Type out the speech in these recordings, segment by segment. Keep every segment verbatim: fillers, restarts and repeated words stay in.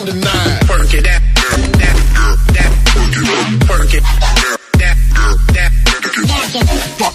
on the nine. Work it out. Work it out. Work it out. Work it out. What?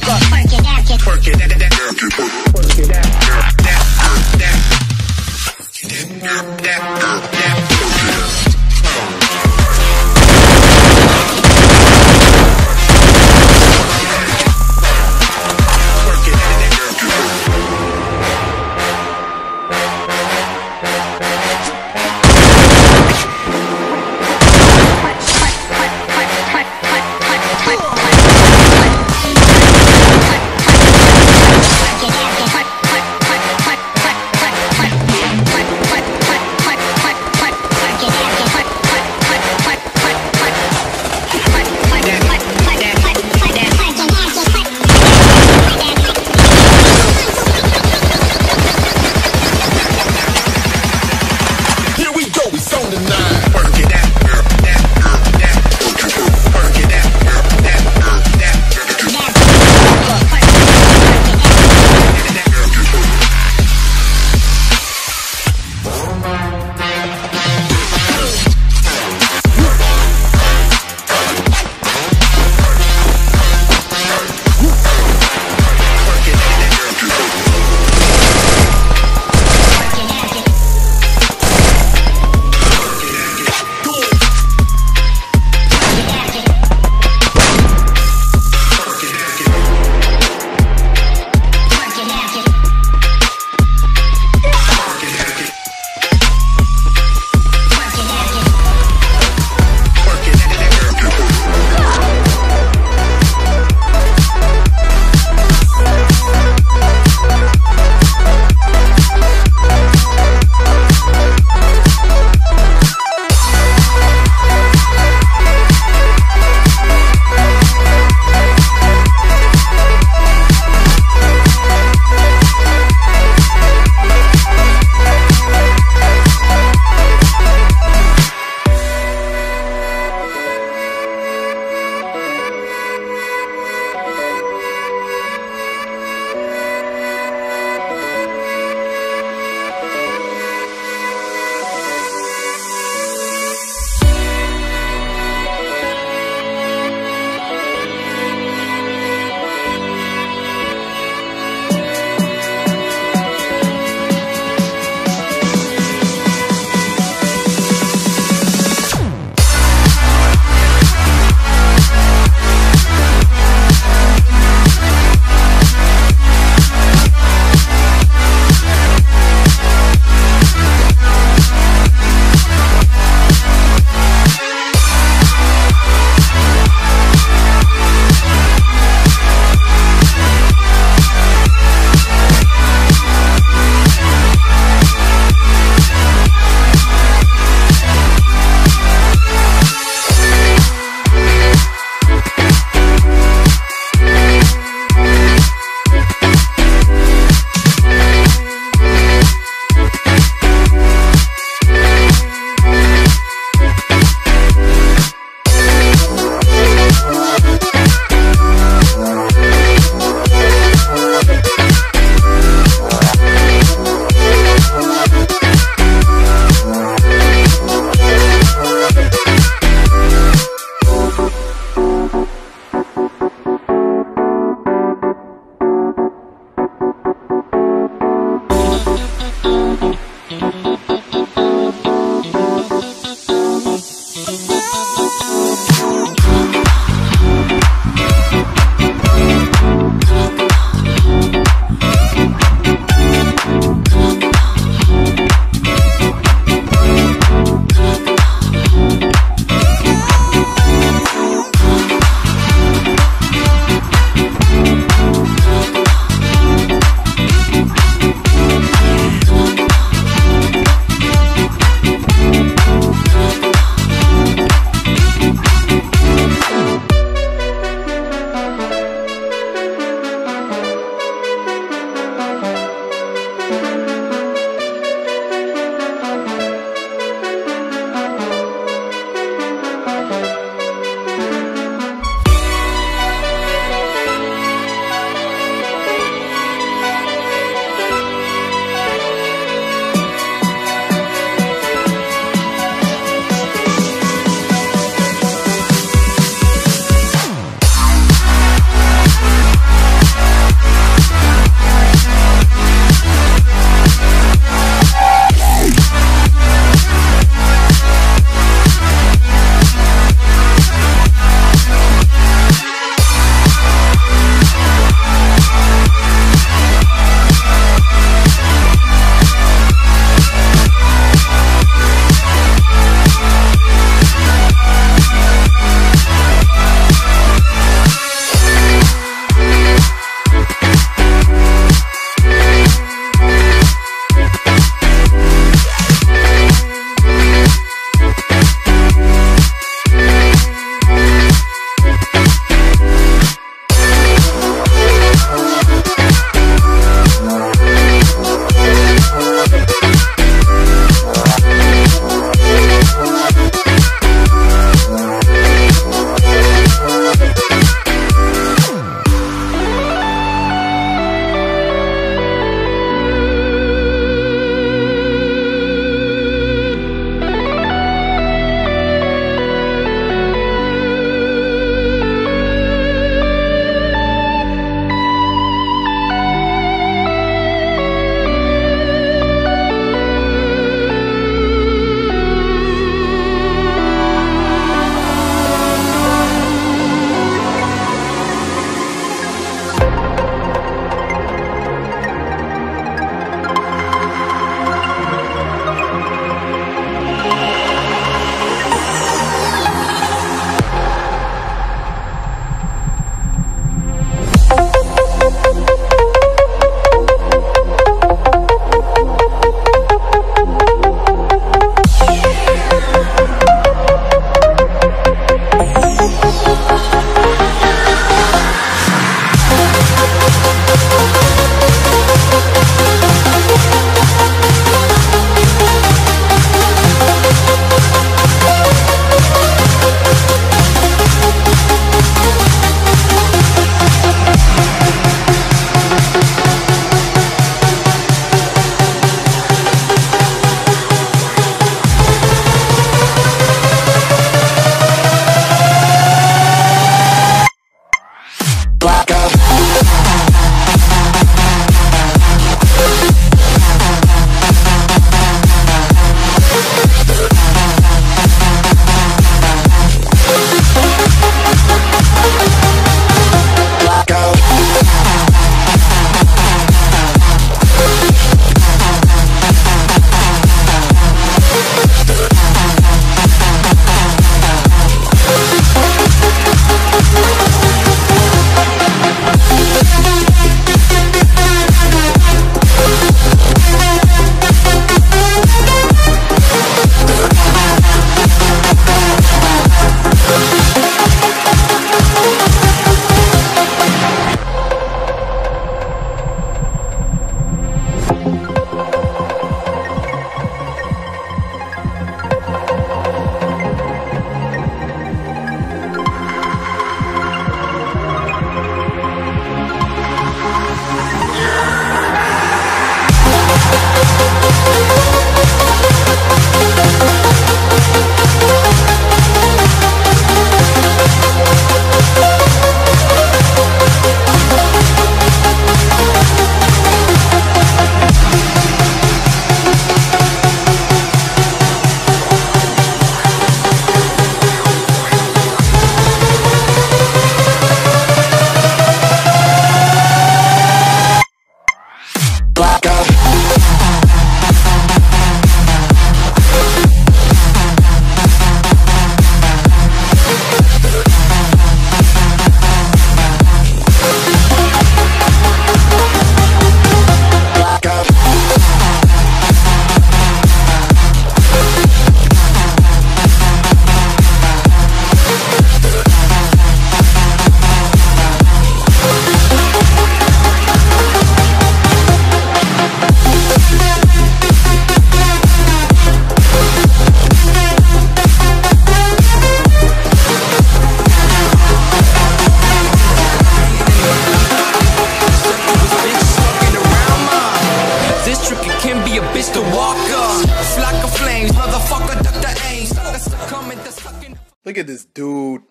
Look at this dude.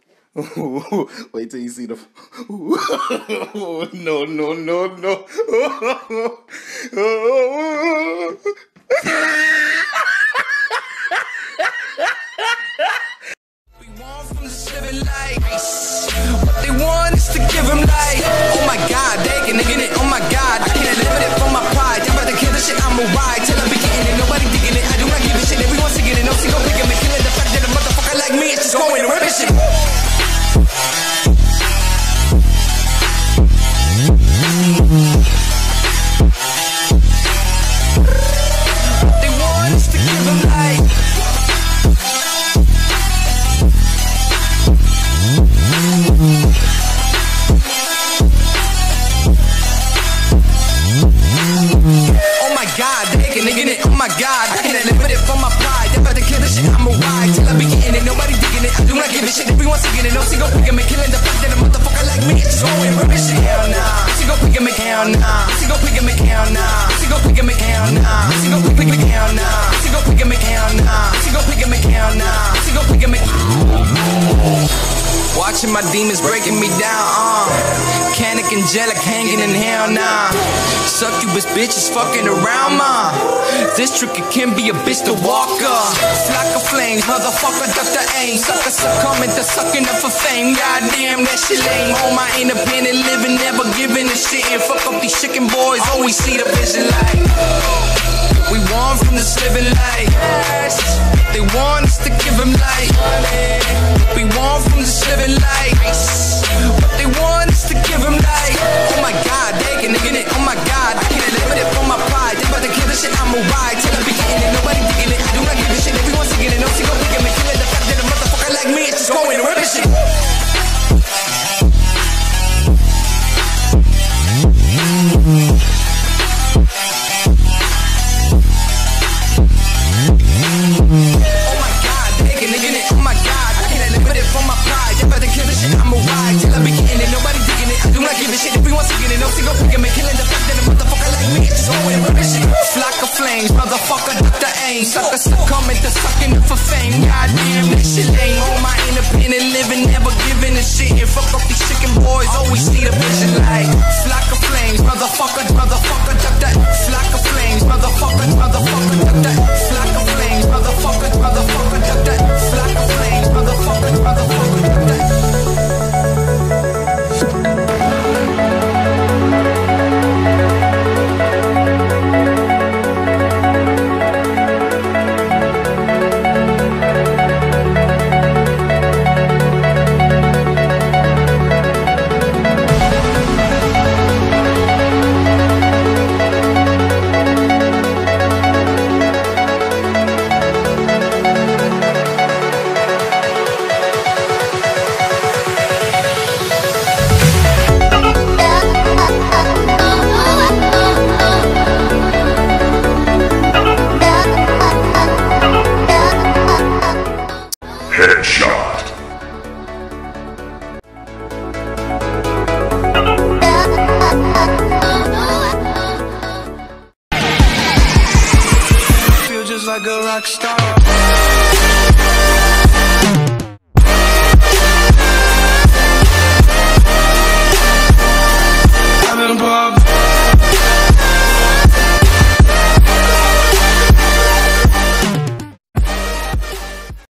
Wait till you see the. No, no, no, no. We want them to live in life. What they want is to give them life. Oh my God, they can get it. Oh my God, I can't live it for my pride. I'm about to kill this shit. I'm a ride till I be getting it. Nobody digging it. I do not give a shit. Everyone's singing it. No single picking me. Killing the fact that a motherfucker like me is just going to rip this shit. Oh my God, I can't live with it for my pride. They about to kill this shit, I'm a ride till I be getting it, nobody digging it. I do not give a shit, everyone's singing it. No single picking me, killing the fact that a motherfucker like me is just going for this shit. Hell nah, single picking me, hell nah, single picking me, hell nah, single picking me, hell nah, single picking me, hell nah, single picking me, hell nah, single picking me, hell nah, single picking me. Watching my demons breaking me down, uh Canic angelic hanging in hell nah. Succubus bitches fucking around ma. This trick it can be a bitch to walker. It's like a flame, motherfucker, Doctor Aim. Sucker succumbing to sucking up for fame. Goddamn, that shit lame. All my independent living, never giving a shit. And fuck up these chicken boys, always see the vision like. We want from this living life. They want us to give them light. We want from this living life. What they want is to give them light. Oh my God, they can get it. Oh my God, I can't live it for my pride. They about to kill this shit, I'm a ride till I be getting it. Nobody digging it, I do not give a shit. Everyone's singing it, no single picking me. Killing the fact that a motherfucker like me is just going to rip this shit. Motherfucker, Doctor Aim. Sucker succumbing to sucking up for fame. Goddamn, that shit lame. All my independent living, never giving a shit. And fuck up these chicken boys, always see the vision like. Flock of flames, motherfucker.